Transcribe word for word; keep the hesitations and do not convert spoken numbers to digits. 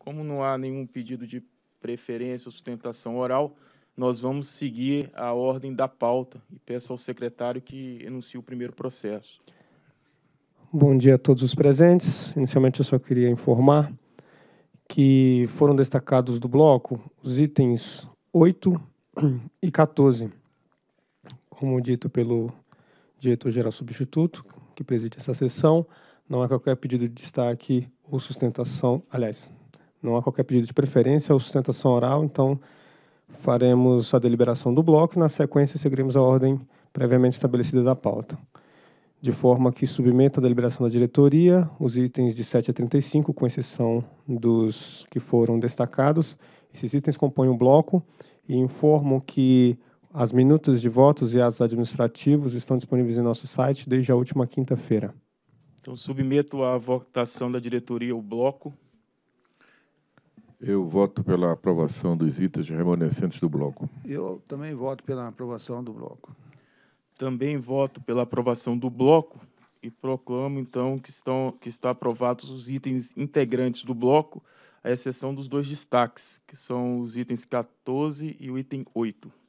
Como não há nenhum pedido de preferência ou sustentação oral, nós vamos seguir a ordem da pauta e peço ao secretário que enuncie o primeiro processo. Bom dia a todos os presentes. Inicialmente, eu só queria informar que foram destacados do bloco os itens oito e quatorze, como dito pelo diretor-geral substituto, que preside essa sessão. Não há qualquer pedido de destaque ou sustentação, aliás, não há qualquer pedido de preferência ou sustentação oral, então faremos a deliberação do bloco e, na sequência, seguiremos a ordem previamente estabelecida da pauta, de forma que submeta a deliberação da diretoria os itens de sete a trinta e cinco, com exceção dos que foram destacados. Esses itens compõem o bloco e informam que as minutas de votos e atos administrativos estão disponíveis em nosso site desde a última quinta-feira. Então, submeto à votação da diretoria o bloco. Eu voto pela aprovação dos itens remanescentes do bloco. Eu também voto pela aprovação do bloco. Também voto pela aprovação do bloco e proclamo, então, que estão, que estão aprovados os itens integrantes do bloco, à exceção dos dois destaques, que são os itens quatorze e o item oito.